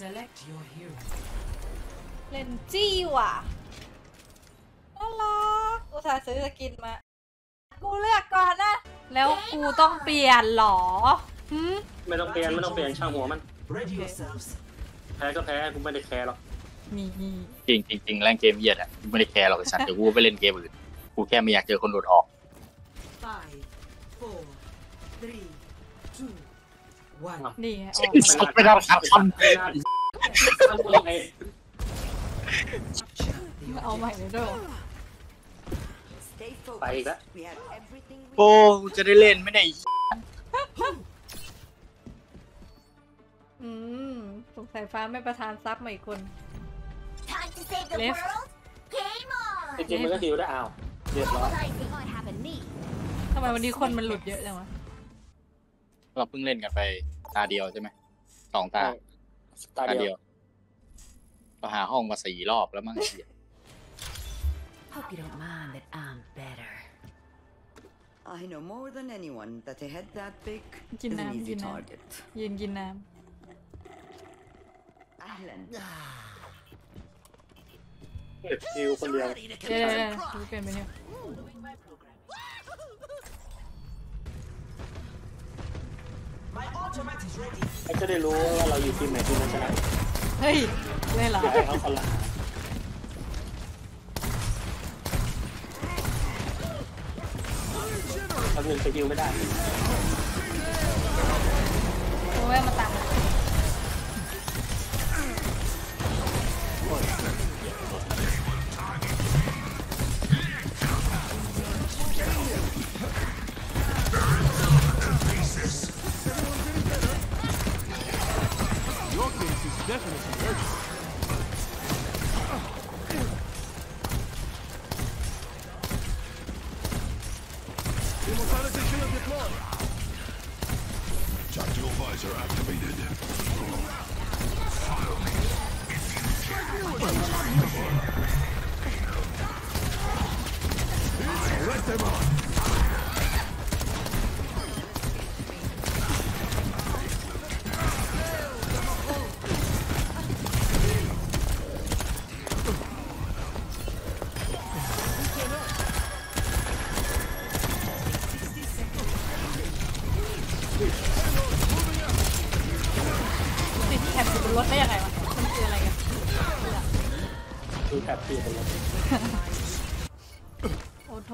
เลนจี้ว่ะน่ารักอุตส่าห์ซื้อสกินมากูเลือกก่อนนะแล้วกูต้องเปลี่ยนหรอไม่ต้องเปลี่ยนช่างหัวมันแพ้ก็แพ้กูไม่ได้แคร์หรอกจริงจริงแรงเกมเยียดอ่ะกูไม่ได้แคร์หรอกไอ้สัตว์เดี๋ยวกูไปเล่นเกมอื่นกูแค่ไม่อยากเจอคนหลุดออกนี่ไงออกไปแล้วครับเอาใหม่เลยด้วยไปอีกแล้วโอ้กูจะได้เล่นไม่ได้สงสัยฟ้าไม่ประทานซับมาอีกคนเลฟเกมมันก็ดิวได้เอาเดือดร้อนทำไมวันนี้คนมันหลุดเยอะจังวะเราเพิ่งเล่นกันไปตาเดียวใช่ไหมสองตาเดียวเราหาห้องมาสี่รอบแล้วมั้งเสียกินน้ำยืนกินน้ำเก็บคิวคนเดียวเปลี่ยนไปเนี่ยเขาจะได้รู้ว่าเราอยู่ทีมไหนทีมนั้นชนะเฮ้ยไม่หรอเขาคนละทำหนึ่งสกิลไม่ได้โอ้ยมาตาม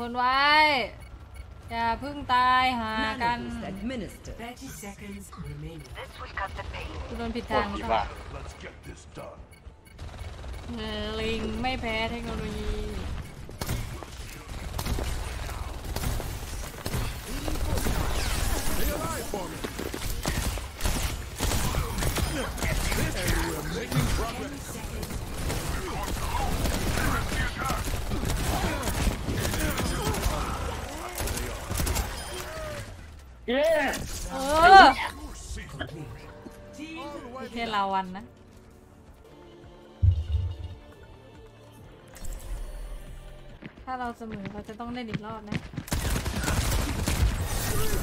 คนไว้อย่าพึ่งตายหากันกูโดนผิดทางค่ะลิงไม่แพ้เทคโนโลยีแค่ลาวันนะถ้าเราเสมอเราจะต้องเล่นอีกรอบนะ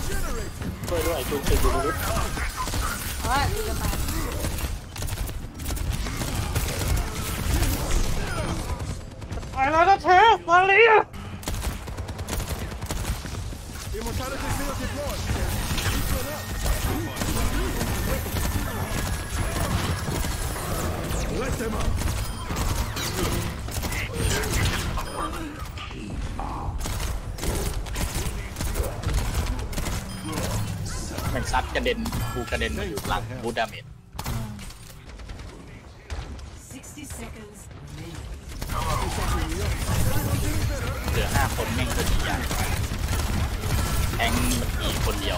ช่วยด้วยจุกจิกอยู่ด้วยโอ้ยดีกันไปไปแล้วนะเธอมาเรียมันซัดกระเด็นกูกระเด็นมาอยู่หลังบูดาเมจเหลือ5คนแม่งตัวดีอย่างแทงมีคนเดียว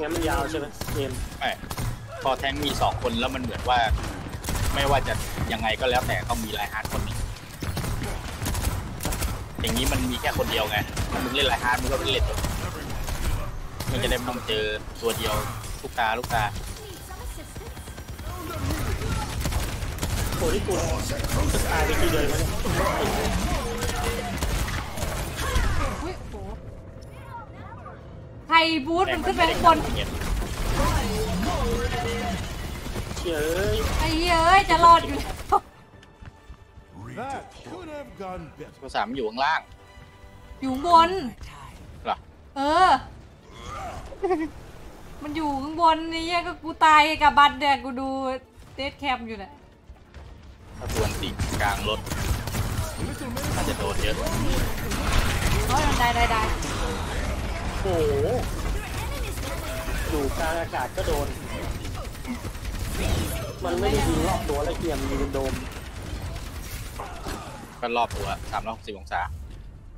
งั้นมันยาวใช่ไหมเกมไม่พอแทงมี2คนแล้วมันเหมือนว่าไม่ว่าจะยังไงก็แล้วแต่ต้องมีไลฮาร์ดคนนึงอย่างนี้มันมีแค่คนเดียวไงมึงเล่นไลฮาร์ดมึงก็ไม่เล่นมันจะได้ไม่ต้องเจอตัวเดียวลูกตาโอ้ยกูจะตายไปทีเดียวมั้ยใครบูทมันขึ้นไปข้างบน เย้ยไอ้เย้ยจะรอดอยู่แล้วตัวสามอยู่ข้างล่างอยู่บนหรอเออมันอยู่ข้างบนนี่ก็กูตายกับบัตรเนี่ยกูดูเดสแคมอยู่เนี่ยถ้าทวนติดกลางรถน่าจะโดนเยอะโอ้ยมันได้โอ้โหอยู่กลางอากาศก็โดนมันไม่ได้ยิงรอบตัวและเกียมยิงโดนก็รอบตัว360องศา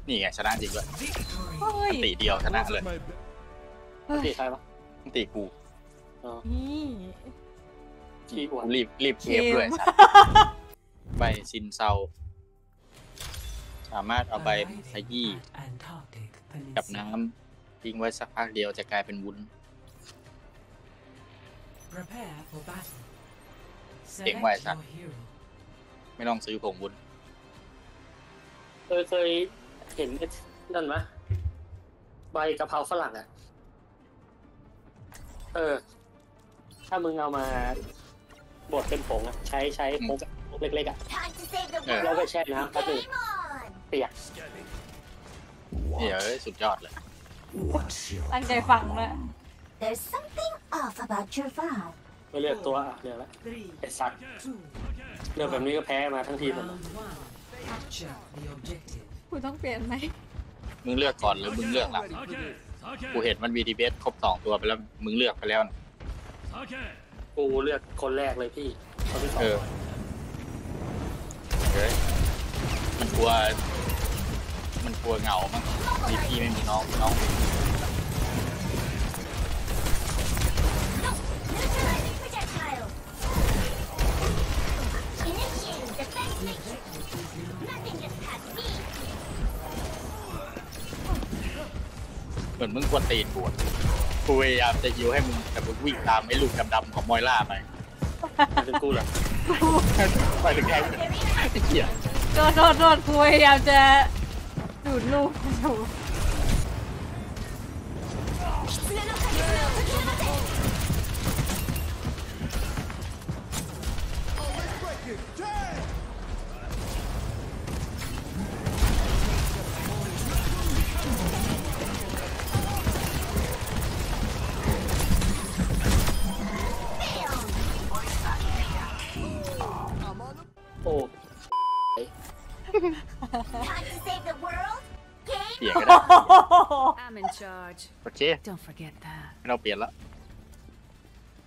นี่ไงชนะจริงด้วยตีเดียวชนะเลยตีใครวะตีกูขี้อวดรีบเก็บด้วยใบซินเซาสามารถเอาใบขยี้กับน้ำทิ้งไว้สักพักเดียวจะกลายเป็นวุ้นเก่งไวสักไม่ต้องซื้อผงวุ้นเคยเห็นนั่นไหมใบกะเพราฝรั่งอ่ะถ้ามึงเอามาบดเป็นผงอ่ะใช้โป๊กเล็กๆอ่ะแล้วก็แช่น้ำก็คือเปียกเดี๋ยวสุดยอดเลยตั้งใจฟังเลยไม่เลือกตัวเลือกแล้วไอ้สัตว์เลือกแบบนี้ก็แพ้มาทั้งทีเลยกูต้องเปลี่ยนไหมมึงเลือกก่อนหรือมึงเลือกหลังกูเห็นมันมีดีเบตครบ2ตัวไปแล้วมึงเลือกไปแล้วนะกูเลือกคนแรกเลยพี่คนที่สองมันกลัวเหงามั้งมีพี่ไม่มีน้องเหมือนมึงกวนตีนปวดกูพยายามจะยิวให้มึงแต่มึงวิ่งตามไอ้ลูกดำๆของมอยล่าไปเป็นกูเหรอไปถึงแกไม่เกี่ยวโดนกูพยายามจะดูดลูกดูเปลี่ยนก็ได้โอเคไม่ต้องเปลี่ยนละ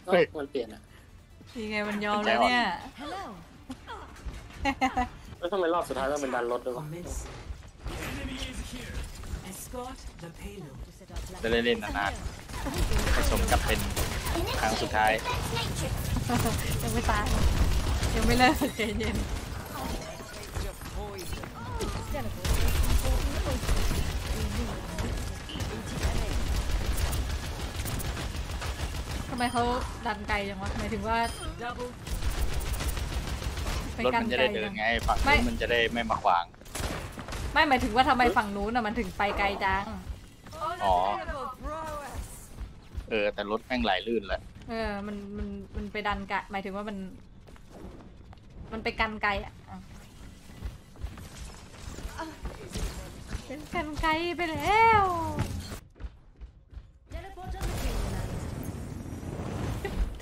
เฮ้ยมันเปลี่ยนอะยังไงมันยอมแล้วเนี่ยแล้วทำไมรอบสุดท้ายต้องเป็นดันรถด้วยวะจะเล่นนานๆผสมกับเป็นครั้งสุดท้ายยังไม่ตายยังไม่เลิกใจเย็นทำไมเขาดันไกลจังวะหมายถึงว่ารถมันจะได้เดินไงฝั่งนู้นมันจะได้ไม่มาขวางไม่หมายถึงว่าทำไมฝั่งนู้นน่ะมันถึงไปไกลจังอ๋อแต่รถแม่งไหลลื่นแหละมันไปดันไกลหมายถึงว่ามันไปกันไกลอ่ะเป็นกันไกลไปแล้ว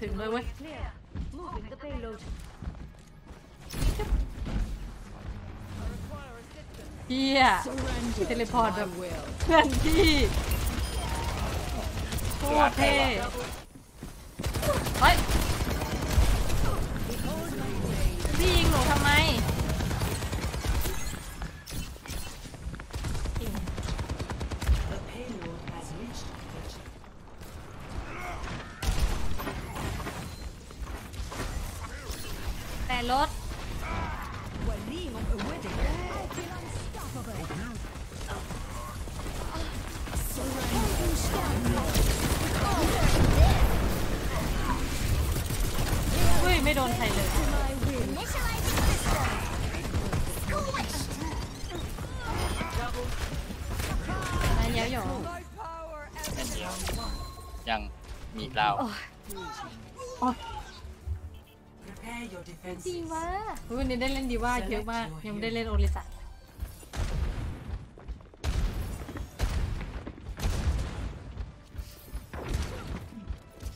ถึงเลยเว้ยเฮียเทเลพอร์ตแบบเพื่อนที่โคตรเท่เฮ้ยพี่ยิงหนูทำไมรถอุ้ยไม่โดนใครเลยมาเยอะอยู่ยังมีเรา ดีว่าวันนี้ได้เล่นดีว่าเยอะมากยังได้เล่นโอริสะ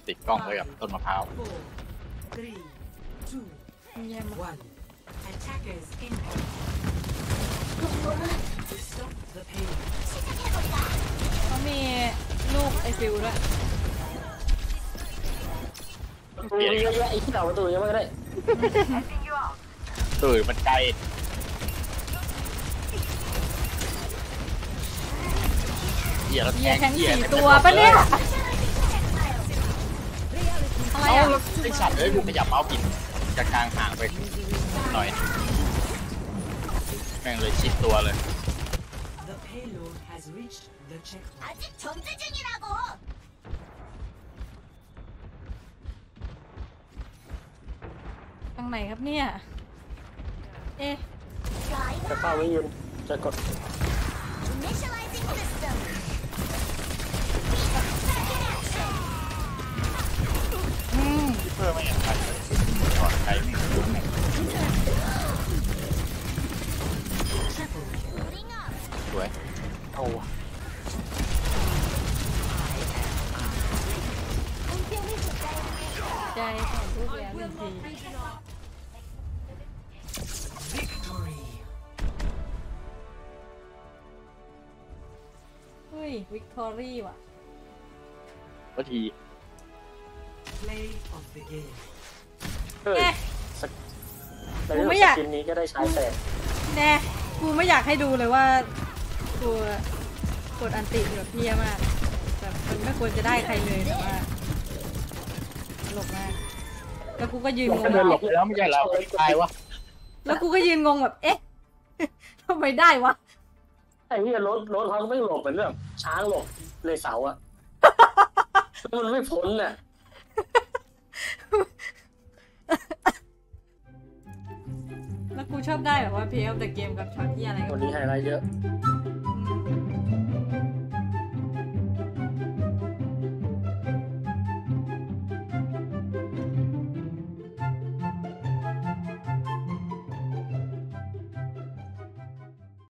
ติดกล้องไว้กับต้นมะพร้าวเยี่ยมมากเขามีลูกไอซิลด้วยเยอะๆไอ้ที่เหล่าประตูเยอะมากเลยตื่นมันไกลเหี้ยแข็งสี่ตัวปะเนี่ยอะไรอ่ะไอ้สัตว์เอ้ยกูขยับเมาส์ผิดจากทางห่างไปหน่อยแม่งเลยชิดตัวเลยทางไหนครับเนี่ยเอ๊ะจะเข้าไม่ยืนจะกดเพื่อไม่อยากใครก่อนใครไม่รู้สวยเอาว่ะใจของผู้แย่จริงเฮ้ยวิกตอรี่ว่ะก็ทีกูไม่อยากนี้ก็ได้ใช้แต่แน่กูไม่อยากให้ดูเลยว่าตัวกดอันติแบบเพี้ยมากแบบมันไม่ควรจะได้ใครเลยแต่ว่าหลบมากแล้วกูก็ยืนงงแล้วไม่ใช่เราตายวะแล้วกูก็ยืนงงแบบเอ๊ะทำไมได้วะไอ้เนี่ยรถเขาไม่หลบเหมือนเรื่องช้างหลบเลยเสาอะมันไม่พ้นน่ะแล้วกูชอบได้แบบว่าเพลย์ออฟเดอะเกมกับช็อตที่อะไรวันนี้ไฮไลท์เยอะ